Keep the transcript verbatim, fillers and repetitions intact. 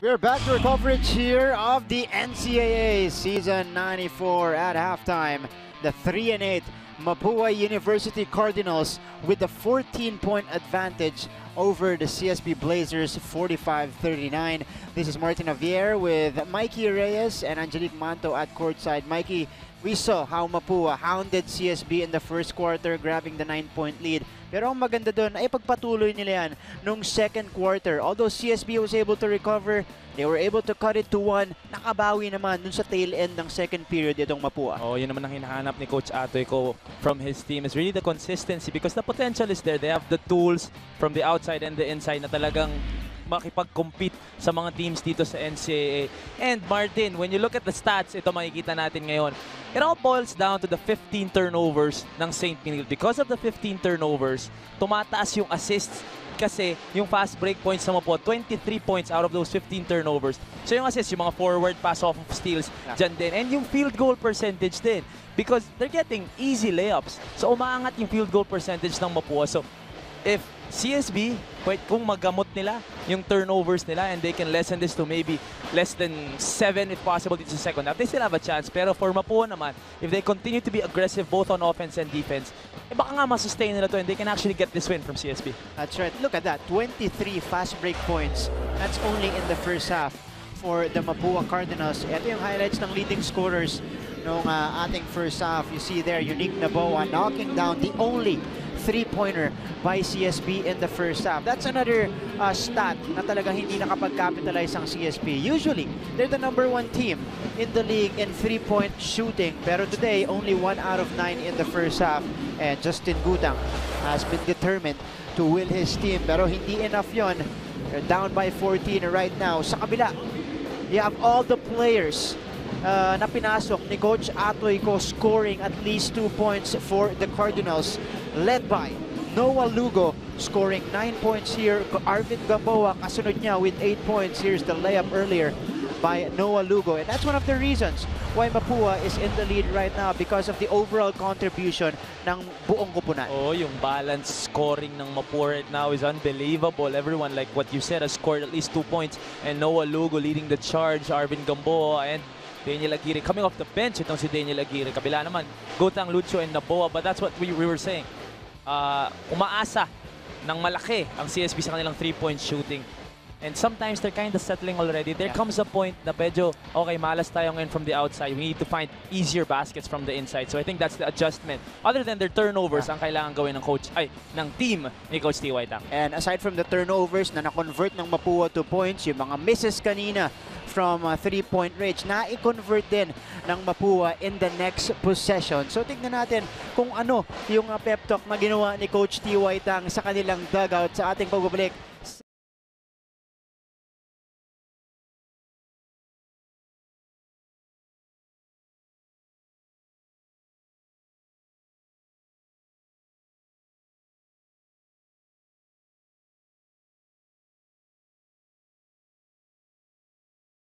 We're back to our coverage here of the N C double A season ninety-four. At halftime, the three and eight Mapua University Cardinals with a fourteen point advantage over the C S B Blazers, forty-five thirty-nine. This is Martin Javier with Mikey Reyes and Angelique Manto at courtside. Mikey, we saw how Mapua hounded C S B in the first quarter, grabbing the nine point lead. Pero ang maganda dun ay pagpatuloy nila yan nung second quarter. Although C S B was able to recover, they were able to cut it to one. Nakabawi naman dun sa tail end ng second period itong Mapua. Oh, yun naman ang hinahanap ni Coach Atoy Co from his team. It's really the consistency because the potential is there. They have the tools from the outside and the inside na talagang makipag-compete sa mga teams dito sa N C double A. And Martin, when you look at the stats, ito makikita natin ngayon, it all boils down to the fifteen turnovers ng Saint Peter. Because of the fifteen turnovers, tumataas yung assists kasi yung fast break points sa Mapua, twenty-three points out of those fifteen turnovers. So yung assists, yung mga forward pass off of steals, yeah, dyan din. And yung field goal percentage din because they're getting easy layups. So umaangat yung field goal percentage ng Mapua. So if C S B, kung magamot nila yung turnovers nila and they can lessen this to maybe less than seven if possible dito sa second half, they still have a chance. Pero for Mapua naman, if they continue to be aggressive both on offense and defense, eh baka nga masustain nila to and they can actually get this win from C S B. That's right. Look at that. twenty-three fast break points. That's only in the first half for the Mapua Cardinals. Ito yung highlights ng leading scorers nung uh, ating first half. You see there, Unique Nabua knocking down the only three-pointer by C S B in the first half. That's another uh, stat na talaga hindi nakapag-capitalize ang C S B. Usually, they're the number one team in the league in three-point shooting. Pero today, only one out of nine in the first half. And Justin Gutang has been determined to will his team. Pero hindi enough yon. They're down by fourteen right now. Sa kabila, you have all the players Uh, na pinasok ni Coach Atoy Co scoring at least two points for the Cardinals, led by Noah Lugo scoring nine points here. Arvin Gamboa kasunod niya with eight points. Here's the layup earlier by Noah Lugo, and that's one of the reasons why Mapua is in the lead right now because of the overall contribution ng buong koponan. Oh, yung balanced scoring ng Mapua right now is unbelievable. Everyone, like what you said, has scored at least two points, and Noah Lugo leading the charge. Arvin Gamboa and Daniel Aguirre coming off the bench. Itong si Daniel Aguirre. Kabila naman, Gutang Lucio and Nabua. But that's what we, we were saying. Uh, umaasa ng malaki ang C S B sa kanilang three-point shooting. And sometimes they're kind of settling already. There yeah. comes a point na pedyo, okay, malas tayo ngayon from the outside. We need to find easier baskets from the inside. So I think that's the adjustment. Other than their turnovers, yeah. ang kailangan gawin ng coach, ay, ng team ni Coach T Y. Tang. And aside from the turnovers na na-convert ng Mapua to points, yung mga misses kanina from uh, three-point range, na-i-convert din ng Mapua in the next possession. So tignan natin kung ano yung uh, pep talk na ginawa ni Coach T Y Tang sa kanilang dugout sa ating pagbabalik